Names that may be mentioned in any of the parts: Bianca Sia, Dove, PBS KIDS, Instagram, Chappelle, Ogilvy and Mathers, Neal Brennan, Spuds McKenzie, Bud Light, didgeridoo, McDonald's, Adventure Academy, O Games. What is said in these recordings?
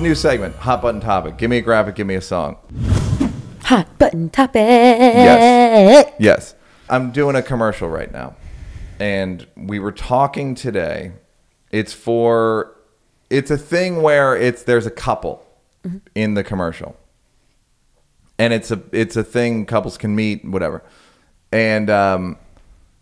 New segment, hot button topic. Give me a graphic, give me a song. Hot button topic. Yes. Yes. I'm doing a commercial right now. And we were talking today. It's a thing where there's a couple mm-hmm. in the commercial. And it's a thing couples can meet, whatever. And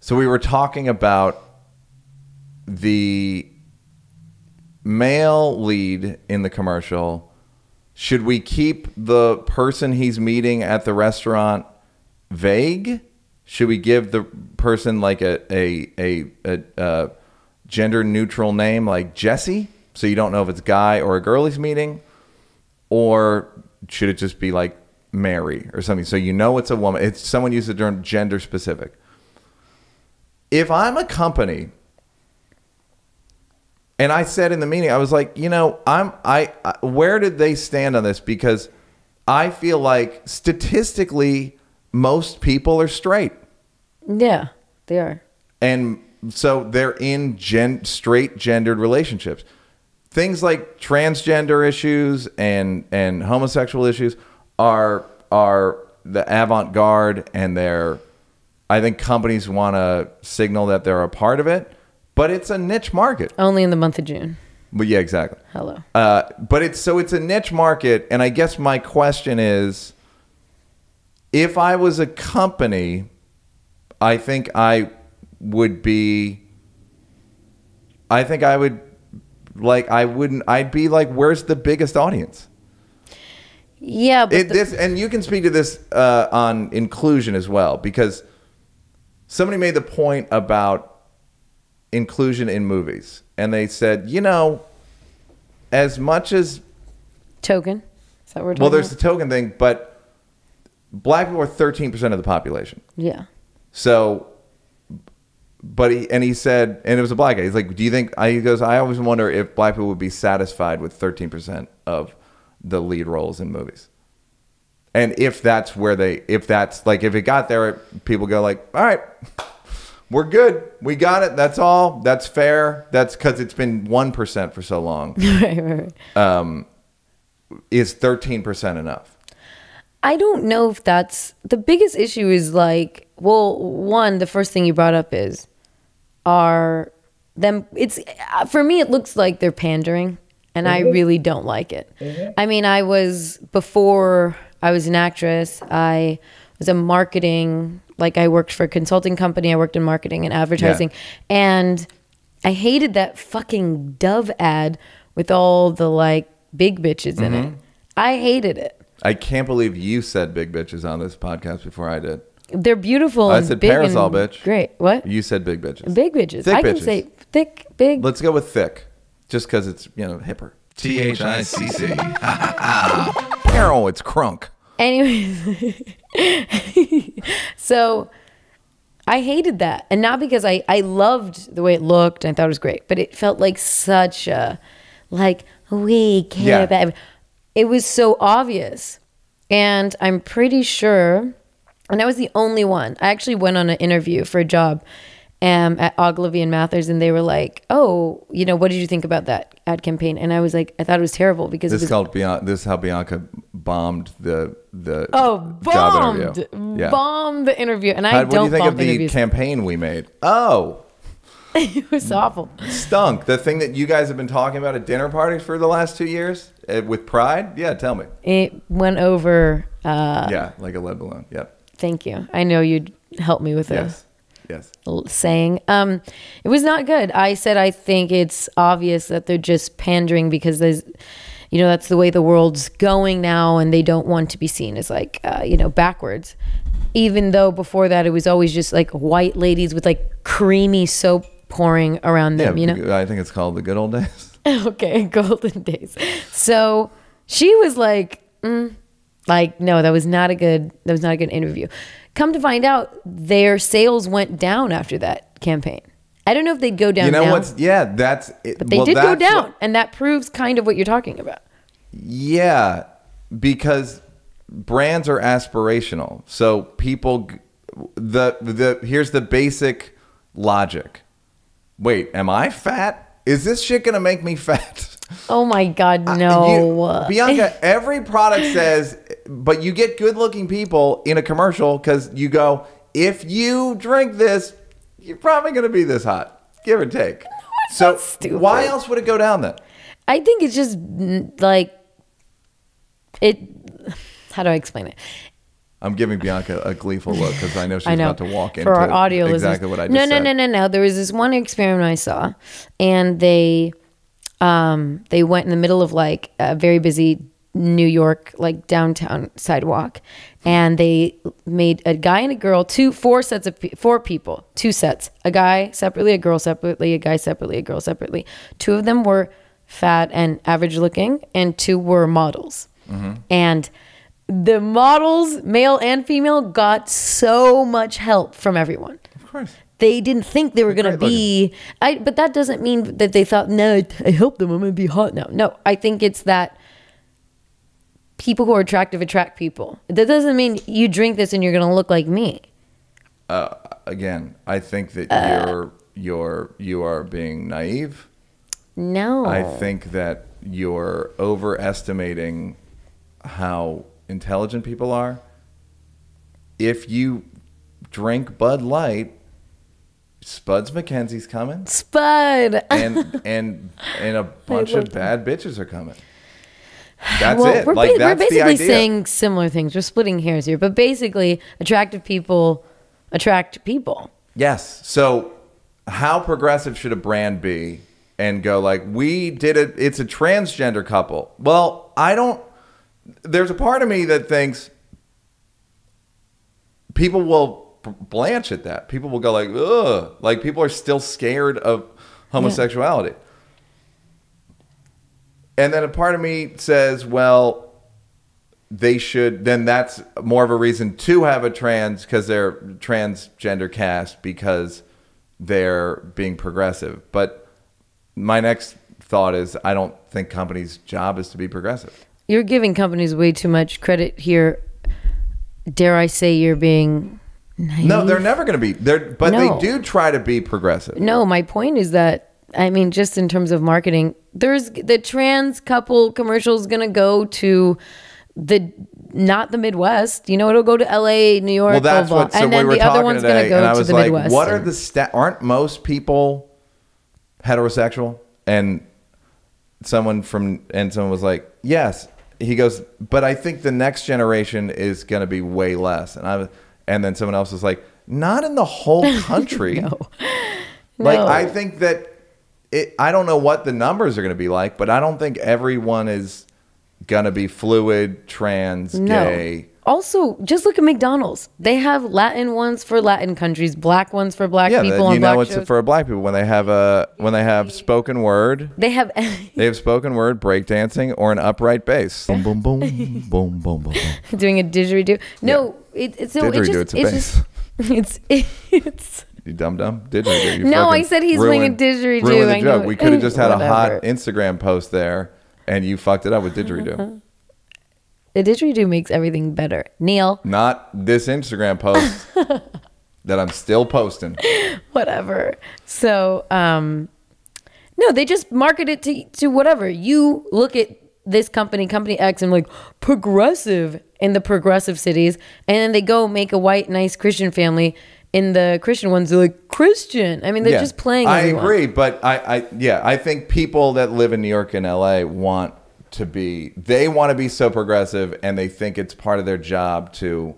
so we were talking about the male lead in the commercial. Should we keep the person he's meeting at the restaurant vague? Should we give the person like a gender neutral name like Jesse, so you don't know if it's a guy or a girl he's meeting? Or should it just be like Mary or something, so you know it's a woman? It's someone used the term gender specific. If I'm a company. And I said in the meeting, I was like, you know, where did they stand on this? Because I feel like statistically, most people are straight. Yeah, they are. And so they're in straight gendered relationships. Things like transgender issues and homosexual issues are the avant-garde, and I think companies want to signal that they're a part of it. But it's a niche market. Only in the month of June. But yeah, exactly. Hello. But it's a niche market. And I guess my question is, if I was a company, I'd be like, where's the biggest audience? Yeah. But and you can speak to this on inclusion as well, because somebody made the point about inclusion in movies, and they said, you know, as much as token, is that what we're talking about? Well, there's the token thing, but black people are 13% of the population. Yeah. So, but he said, and it was a black guy. He's like, do you think? He goes, I always wonder if black people would be satisfied with 13% of the lead roles in movies, and if it got there, people go like, all right. We're good. We got it. That's all. That's fair. That's because it's been 1% for so long. Right. Is 13% enough? I don't know if that's... The biggest issue is like... Well, one, the first thing you brought up is... For me, it looks like they're pandering. And I really don't like it. I mean, before I was an actress, I was a marketing... Like I worked for a consulting company. I worked in marketing and advertising. Yeah. And I hated that fucking Dove ad with all the like big bitches mm-hmm. in it. I hated it. I can't believe you said big bitches on this podcast before I did. They're beautiful. I said parasol bitch. Great. What? You said big bitches. Big bitches. Thick I bitches. Can say thick, big. Let's go with thick. Just because it's, you know, hipper. THICC. Carol, it's crunk. Anyways, so I hated that. And not because I loved the way it looked and I thought it was great, but it felt like such a, like, we care yeah. about everything. It was so obvious. And I'm pretty sure, and I was the only one. I actually went on an interview for a job at Ogilvy and Mathers, and they were like, oh, you know, what did you think about that ad campaign? And I was like, I thought it was terrible because this called Bianca. This is how Bianca bombed the job interview. Bombed the interview. And I don't. What do you think of the campaign we made? Oh, it was awful. Stunk. The thing that you guys have been talking about at dinner parties for the last 2 years with pride. Yeah, tell me. It went over. Yeah, like a lead balloon. Yep. Thank you. I know you'd help me with this. Yes. Saying it was not good. I said I think it's obvious that they're just pandering because there's, you know, that's the way the world's going now, and they don't want to be seen as like you know, backwards. Even though before that it was always just like white ladies with like creamy soap pouring around them. Yeah, you know, I think it's called the good old days. Okay, golden days. So she was like, like no, that was not a good interview. Come to find out, their sales went down after that campaign. I don't know if they'd go down. You know what's? Yeah, that's. It. But they did go down, and that proves kind of what you're talking about. Yeah, because brands are aspirational. So people, here's the basic logic. Wait, am I fat? Is this shit gonna make me fat? Oh my God, no. Bianca, every product says, but you get good looking people in a commercial because you go, if you drink this, you're probably going to be this hot, give or take. No, so stupid. Why else would it go down then? I think it's just like, how do I explain it? I'm giving Bianca a gleeful look because I know she's about to walk into our audio exactly listeners. What I just said. No. There was this one experiment I saw, and they went in the middle of like a very busy New York like downtown sidewalk, and they made a guy and a girl, four people, two sets, a guy separately, a girl separately, a guy separately, a girl separately. Two of them were fat and average looking, and two were models, and the models, male and female, got so much help from everyone. Of course. They didn't think they were going to be... But that doesn't mean that they thought, no, I helped them, I'm going to be hot now. No, I think it's that people who are attractive attract people. That doesn't mean you drink this and you're going to look like me. Again, I think that you are being naive. No. I think that you're overestimating how... intelligent people are. If you drink Bud Light, Spuds McKenzie's coming. Spud. and a bunch of bad bitches are coming. That's it. We're basically saying similar things. We're splitting hairs here, but basically, attractive people attract people. Yes. So, how progressive should a brand be and go like, we did it? It's a transgender couple. Well, I don't. There's a part of me that thinks people will blanch at that. People will go like, ugh. Like people are still scared of homosexuality. Yeah. And then a part of me says, well, they should, then that's more of a reason to have a trans because they're transgender cast because they're being progressive. But my next thought is I don't think companies' job is to be progressive. You're giving companies way too much credit here. Dare I say you're being naive? No, they're never going to be. They do try to be progressive. No, my point is that, I mean, just in terms of marketing, there's the trans couple commercial's going to go to not the Midwest. You know, it'll go to LA, New York, and then the other one's going to go to the Midwest. What are the stats? Aren't most people heterosexual? And someone was like, yes. He goes, but I think the next generation is going to be way less. And then someone else is like, not in the whole country. No. I think that I don't know what the numbers are going to be like, but I don't think everyone is going to be fluid, trans, gay. Also, just look at McDonald's. They have Latin ones for Latin countries, black ones for black people. Yeah, you know it's for black people when they have spoken word. They have spoken word, breakdancing, or an upright bass. Boom, boom, boom, boom, boom, boom. Doing a didgeridoo. No, yeah. It's a bass. You dum-dum? Didgeridoo. No, I said he's playing a didgeridoo. Ruined the joke. We could have just had a hot Instagram post there, and you fucked it up with didgeridoo. The didgeridoo makes everything better. Neal. Not this Instagram post that I'm still posting. Whatever. So, no, they just market it to whatever. You look at this company X, and like, progressive in the progressive cities. And then they go make a white, nice Christian family. In the Christian ones, they're like, Christian. I mean, they're just playing. I agree. But I think people that live in New York and LA want to be so progressive, and they think it's part of their job to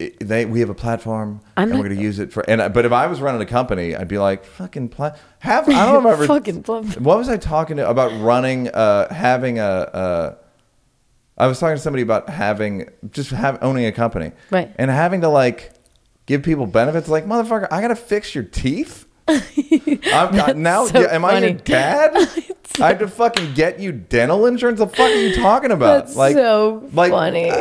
we have a platform and we're going to use it for but if I was running a company, I'd be like, fucking I don't remember fucking what was I talking about running I was talking to somebody about owning a company, right, and having to like give people benefits. Like, motherfucker, I got to fix your teeth. Am I your dad? I had to fucking get you dental insurance. The fuck are you talking about? That's like, so funny.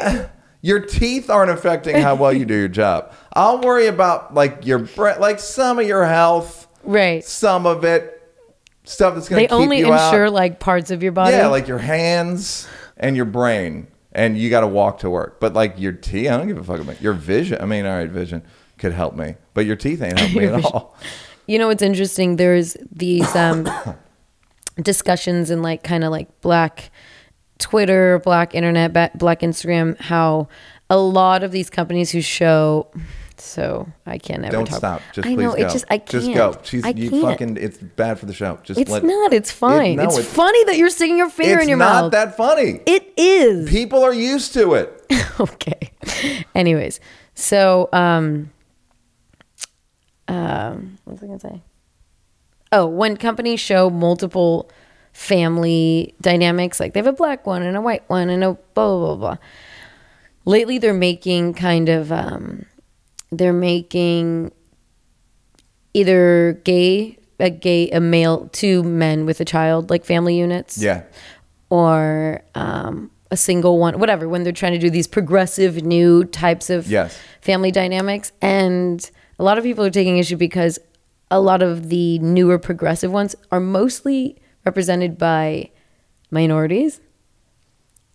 Your teeth aren't affecting how well you do your job. I'll worry about like your breath, like some of your health, right? Some of it, stuff that's going to keep you out. They only insure like parts of your body. Yeah, like your hands and your brain, and you got to walk to work. But like your teeth, I don't give a fuck about your vision. I mean, all right, vision could help me, but your teeth ain't helping me at all. You know what's interesting? There's these discussions in like kind of like Black Twitter, Black internet, Black Instagram, how a lot of these companies who show, so I can't ever talk. Don't stop. Just I know, please go. It just, I can't. Just go. She's, I you can't. Fucking, it's bad for the show. Just it's let, not, it's fine. It, no, it's funny that you're sticking your finger in your mouth. It's not that funny. It is. People are used to it. Okay. Anyways, so, what was I going to say? Oh, when companies show multiple family dynamics, like they have a black one and a white one and a blah, blah, blah, blah. Lately, they're making kind of, they're making either a male, two men with a child, like family units. Yeah. Or a single one, whatever, when they're trying to do these progressive new types of family dynamics. And a lot of people are taking issue because a lot of the newer progressive ones are mostly represented by minorities,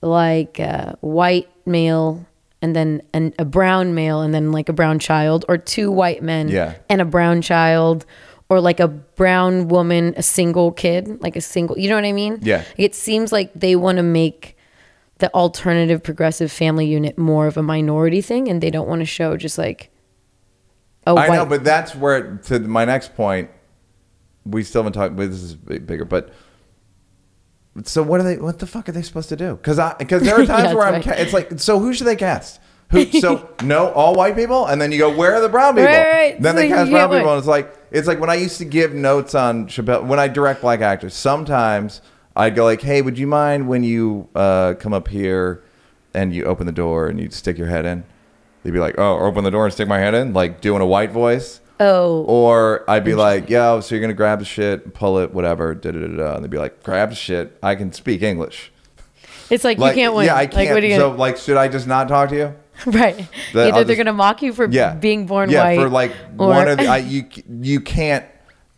like white male and then a brown male and then like a brown child, or two white men and a brown child, or like a brown woman, a single kid, like a single, you know what I mean? Yeah. It seems like they want to make the alternative progressive family unit more of a minority thing, and they don't want to show just like a white. I know, but that's where, to my next point, we still haven't talked, but this is bigger, but so what are they, what the fuck are they supposed to do? Because there are times where I'm, it's like, so who should they cast? Who, so no, all white people? And then you go, where are the brown people? Right. Then so they cast brown people. And it's like when I used to give notes on Chappelle, when I direct black actors, sometimes I'd go like, hey, would you mind when you come up here and you open the door and you stick your head in? They'd be like, oh, open the door and stick my head in? Like doing a white voice? Oh. Or I'd be like, yo, so you're going to grab the shit, pull it, whatever, da-da-da-da. And they'd be like, grab the shit. I can speak English. It's like you can't win. Yeah, I can't. Like, what are you gonna... So, like, should I just not talk to you? Right. Either they're going to mock you for being born white. Yeah, for, like, or... one of the... you can't...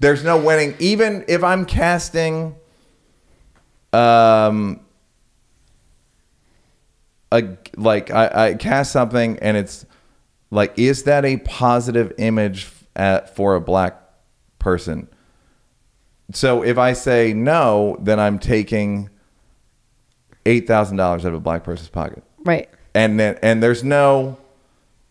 There's no winning. Even if I'm casting I cast something and it's like, is that a positive image for a black person? So if I say no, then I'm taking $8,000 out of a black person's pocket. Right. And there's no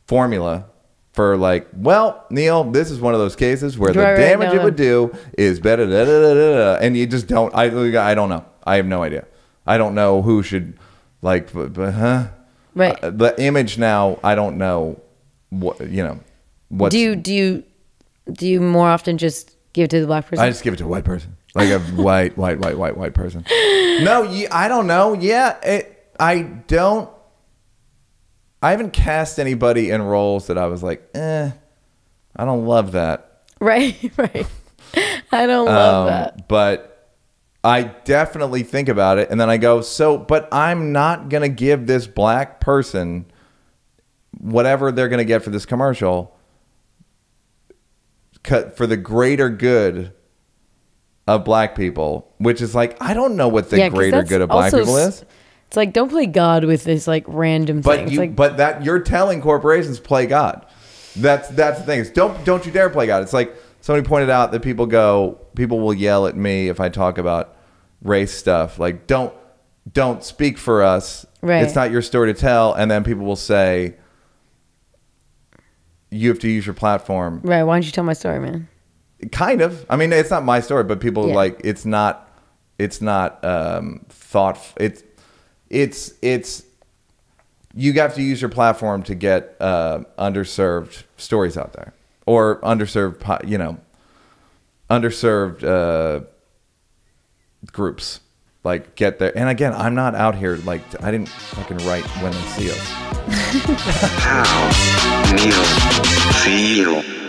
formula for like, well, Neal, this is one of those cases where the damage it would do is better. Da, da, da, da, da, and you just don't, I don't know. I have no idea. I don't know who should, like, huh? Right. The image now, I don't know what, you know. Do you more often just give it to the black person? I just give it to a white person, like a white person. No, I don't know. Yeah, I don't. I haven't cast anybody in roles that I was like, I don't love that. Right, right. I don't love that. But I definitely think about it, and then I go, so, but I'm not gonna give this black person whatever they're going to get for this commercial cut for the greater good of black people, which is like, I don't know what the greater good of black people is. It's like, don't play God with this like random thing. It's like, but that you're telling corporations play God. That's the thing. It's don't you dare play God. It's like somebody pointed out that people will yell at me if I talk about race stuff. Like, don't speak for us. Right. It's not your story to tell. And then people will say, you have to use your platform. Right. Why don't you tell my story, man? Kind of. I mean, it's not my story, but people are like, it's not thoughtful. It's you have to use your platform to get underserved stories out there, or underserved, you know, underserved groups, like, get there. And again, I'm not out here, like, I didn't fucking write When I See Us. How Neal feel?